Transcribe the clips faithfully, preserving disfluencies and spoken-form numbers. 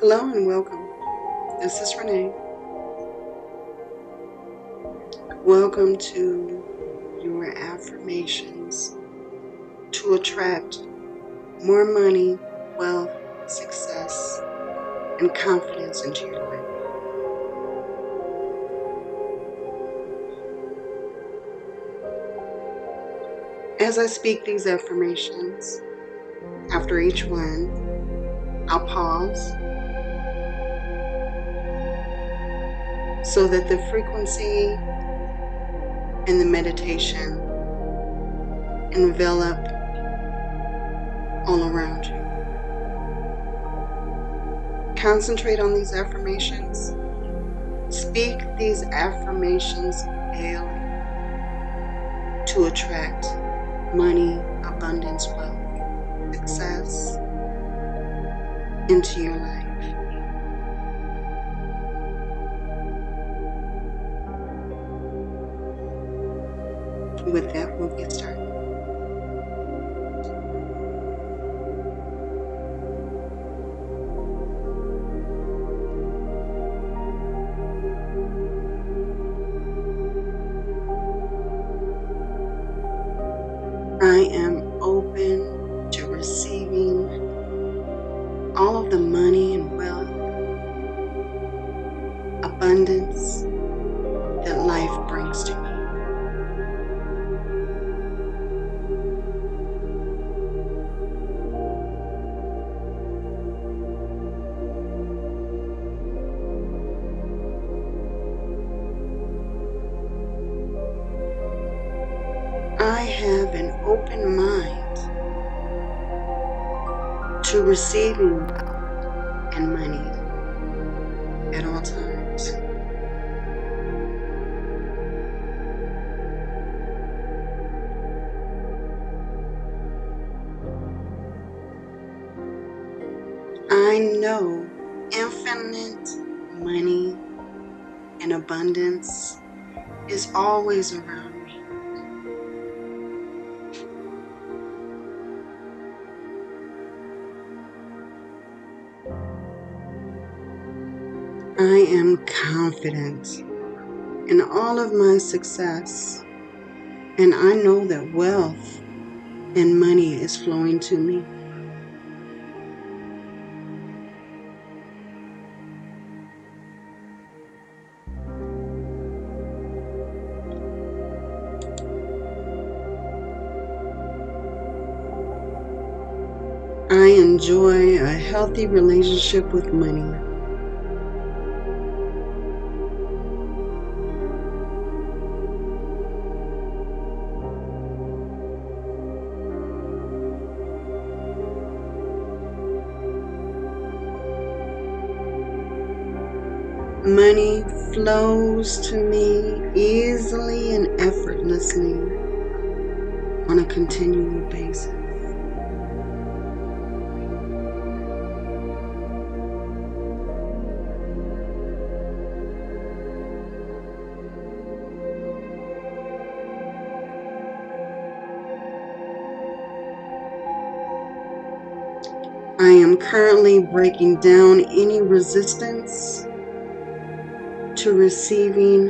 Hello and welcome. This is Renee. Welcome to your affirmations to attract more money, wealth, success, and confidence into your life. As I speak these affirmations, after each one, I'll pause so that the frequency and the meditation envelop all around you. Concentrate on these affirmations. Speak these affirmations daily to attract money, abundance, wealth, success into your life. With that, we'll get started. I am open to receiving all of the money and wealth, abundance that life brings to me. I have an open mind to receiving wealth and money at all times. I know infinite money and abundance is always around. I am confident in all of my success, and I know that wealth and money is flowing to me. I enjoy a healthy relationship with money. Money flows to me easily and effortlessly on a continual basis. I am currently breaking down any resistance to receiving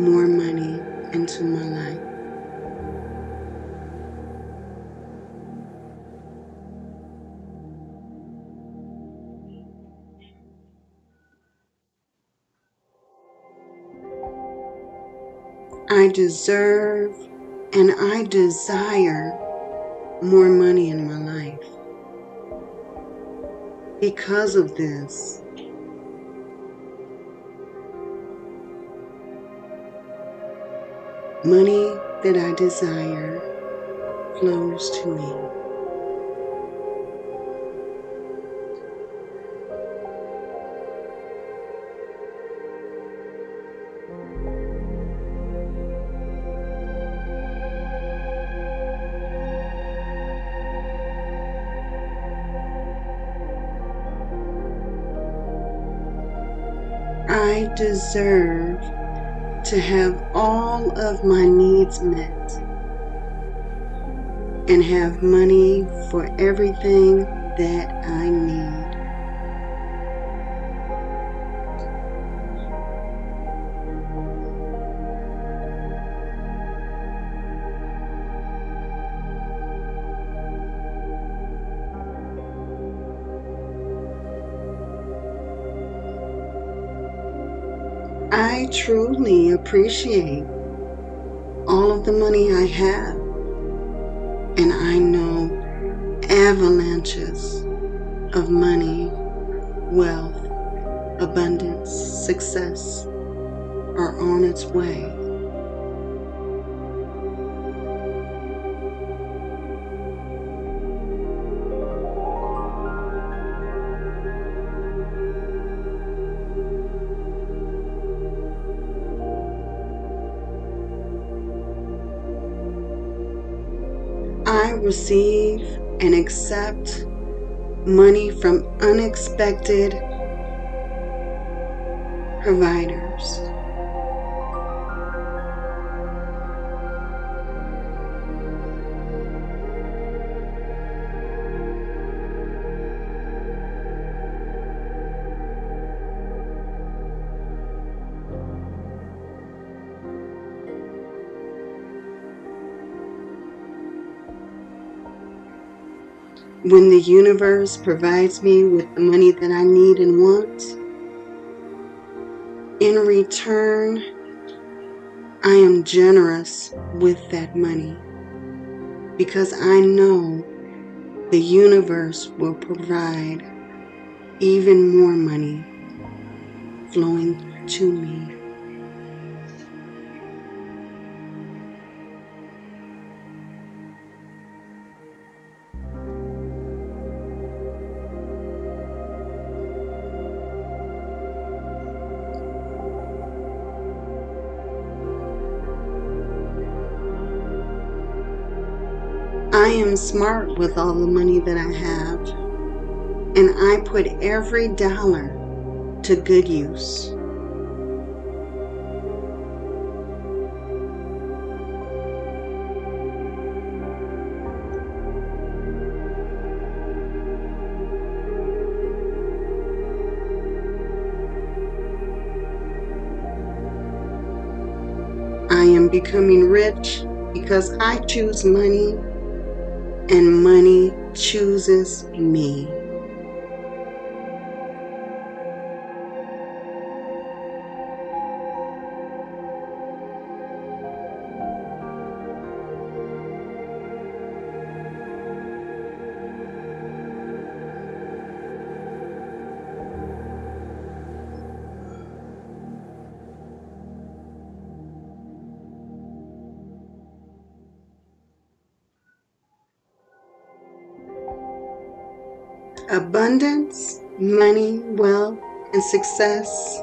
more money into my life. I deserve and I desire more money in my life. Because of this, money that I desire flows to me. I deserve to have all of my needs met and have money for everything that I need. I truly appreciate all of the money I have. And I know avalanches of money, wealth, abundance, success are on its way. I receive and accept money from unexpected providers. When the universe provides me with the money that I need and want, in return, I am generous with that money because I know the universe will provide even more money flowing to me. I am smart with all the money that I have, and I put every dollar to good use. I am becoming rich because I choose money, and money chooses me. Abundance, money, wealth, and success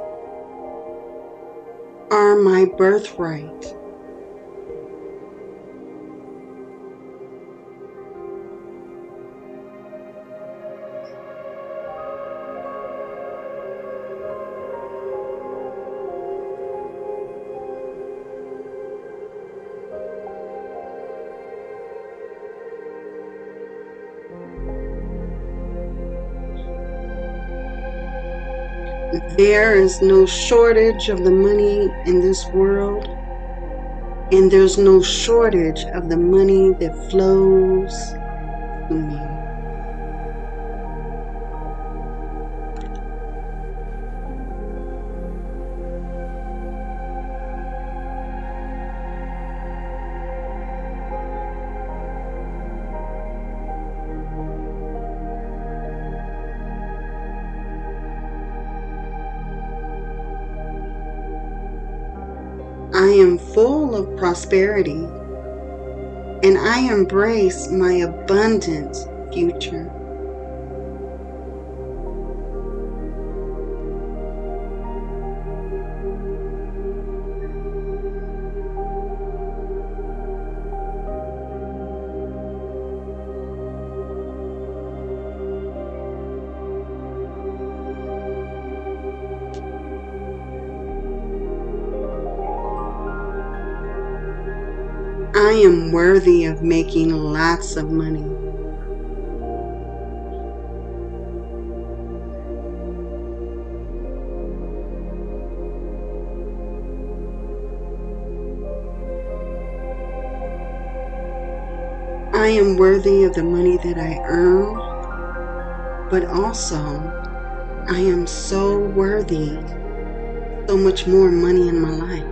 are my birthright. There is no shortage of the money in this world, and there's no shortage of the money that flows to me. I am full of prosperity, and I embrace my abundant future. I am worthy of making lots of money. I am worthy of the money that I earn, but also I am so worthy so much more money in my life.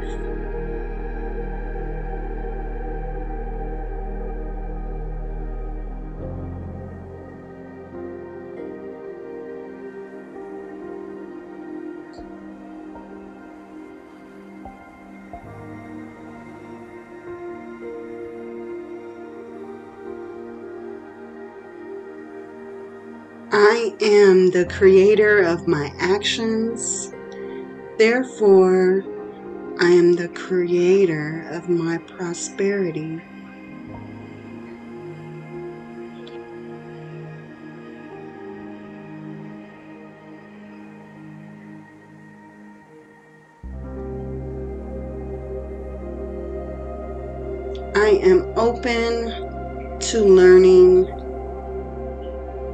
I am the creator of my actions, therefore I am the creator of my prosperity. I am open to learning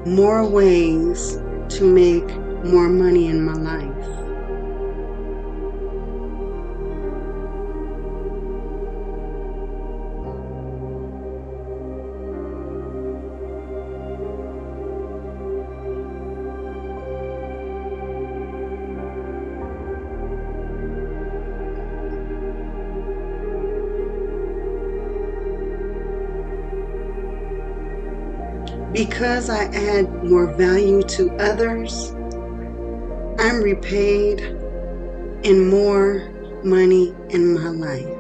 more ways to make more money in my life. Because I add more value to others, I'm repaid in more money in my life.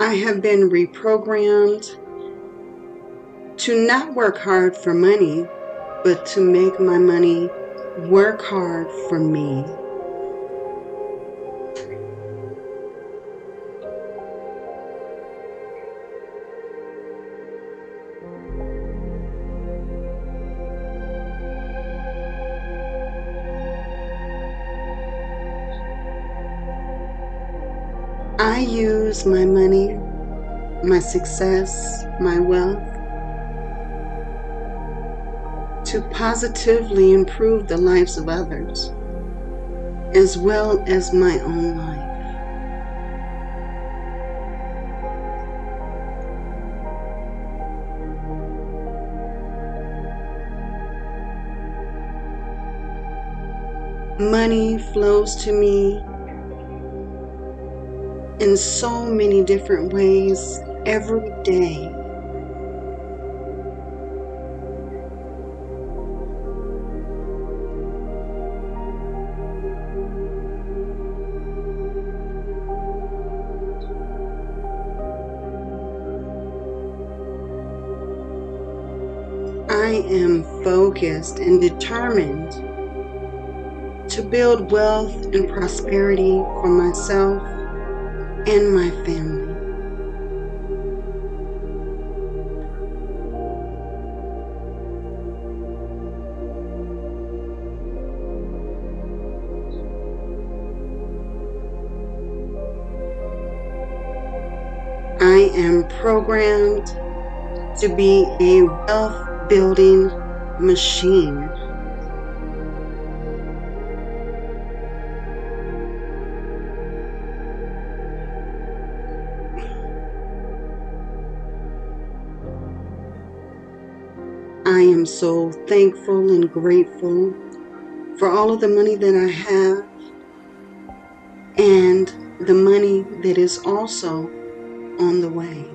I have been reprogrammed to not work hard for money, but to make my money work hard for me. I use my money, my success, my wealth to positively improve the lives of others as well as my own life. Money flows to me in so many different ways every day. I am focused and determined to build wealth and prosperity for myself and my family. I am programmed to be a wealth building machine. I am so thankful and grateful for all of the money that I have and the money that is also on the way.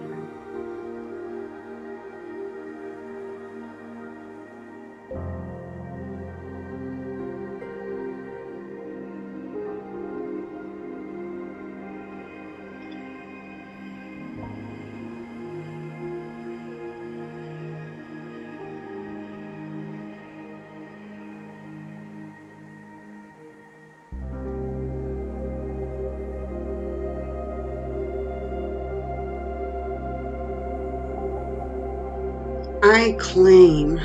I claim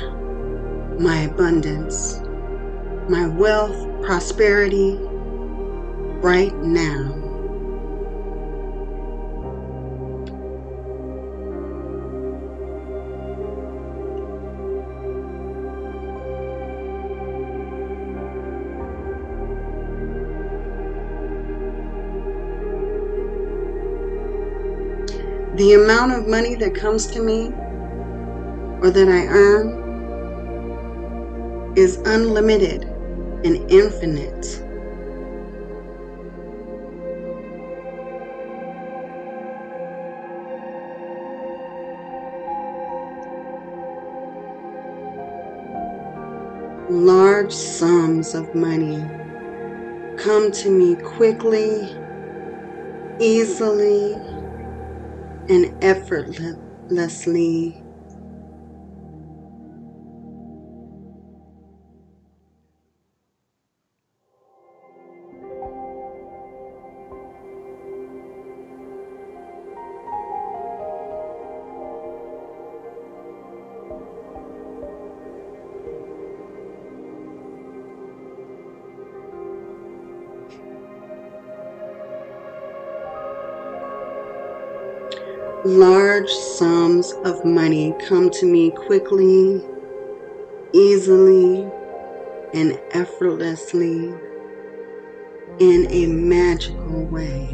my abundance, my wealth, prosperity right now. The amount of money that comes to me or that I earn is unlimited and infinite. Large sums of money come to me quickly, easily, and effortlessly. Large sums of money come to me quickly, easily, and effortlessly in a magical way.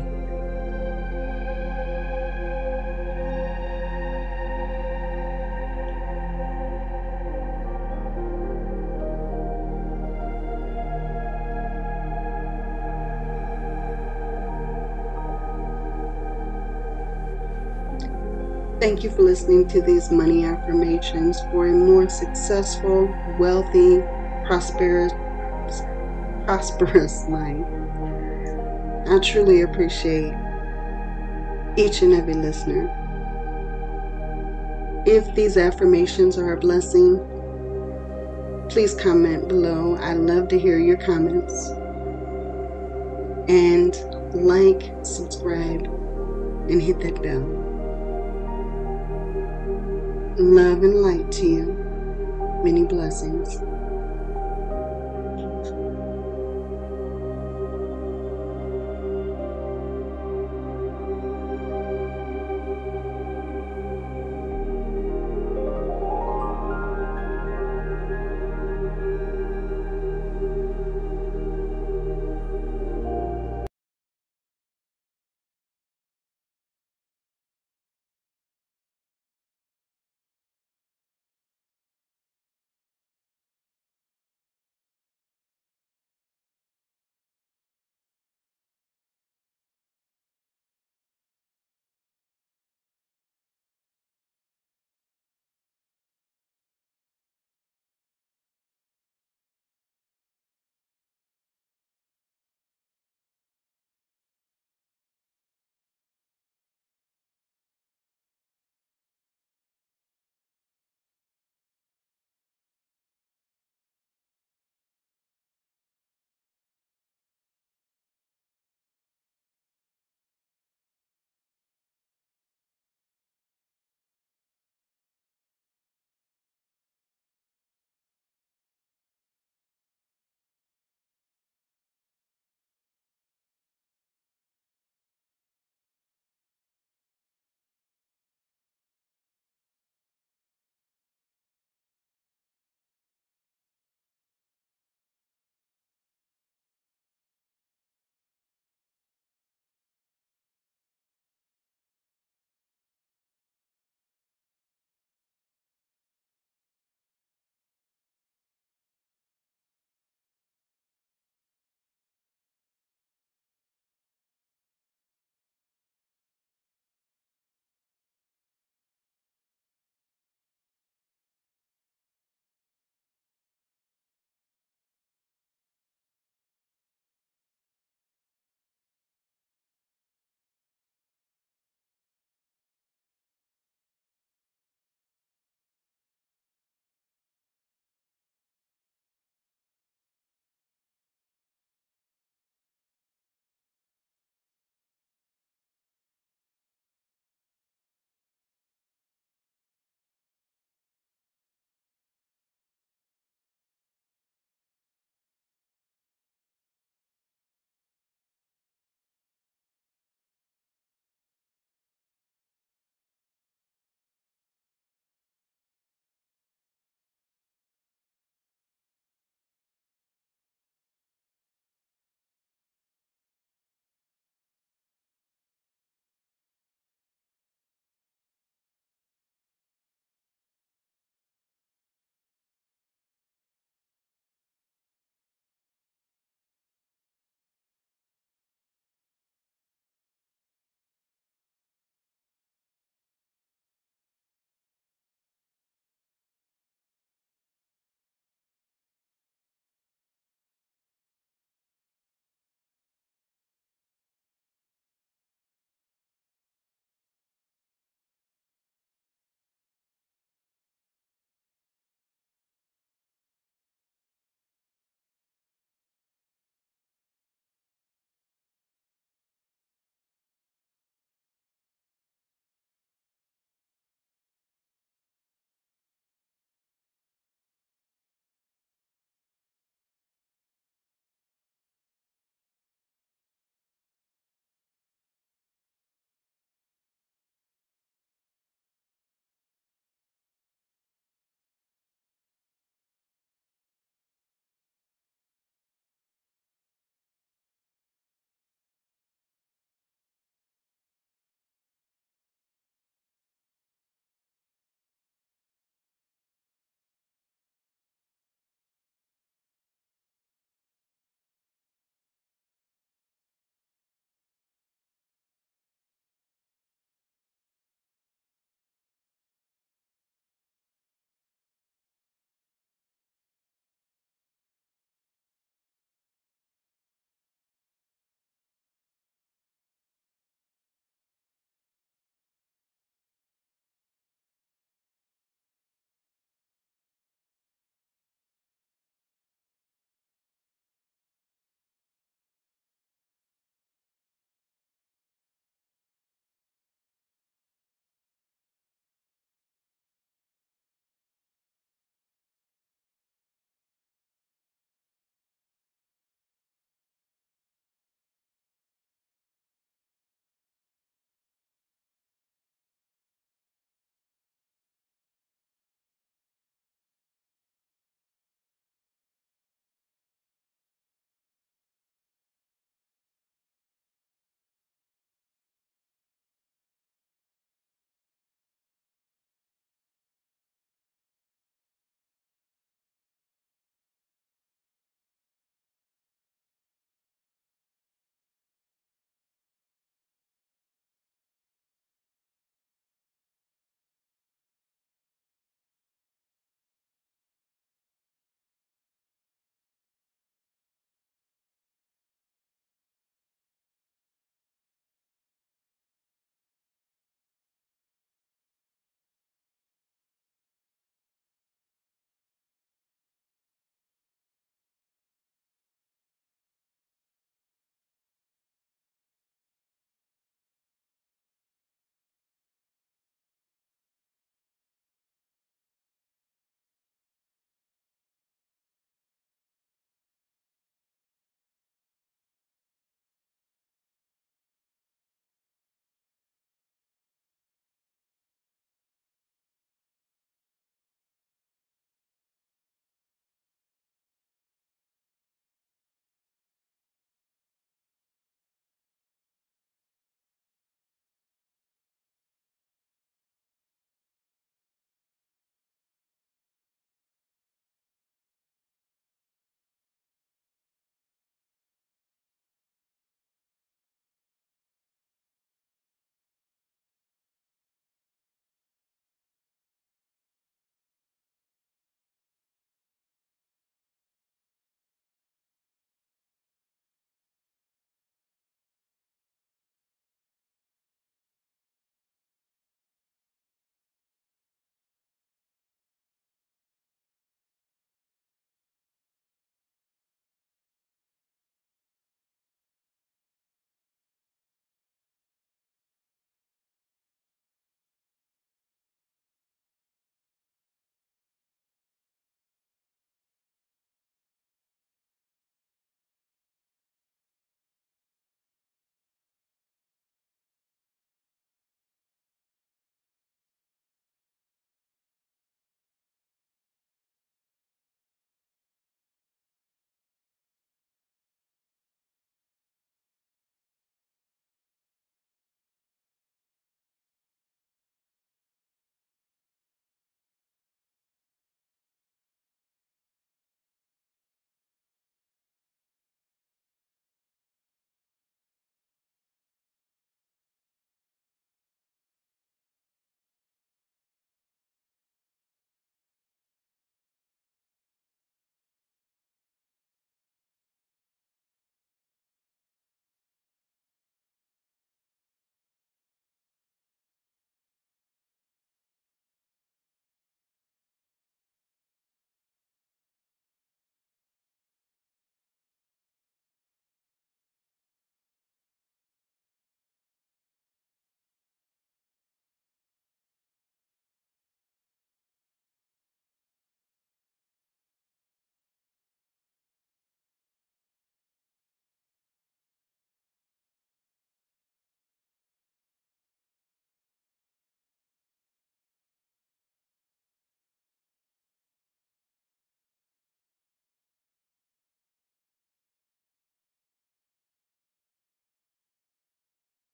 Thank you for listening to these money affirmations for a more successful, wealthy, prosperous, prosperous life. I truly appreciate each and every listener. If these affirmations are a blessing, please comment below. I love to hear your comments. And like, subscribe, and hit that bell. Love and light to you. Many blessings.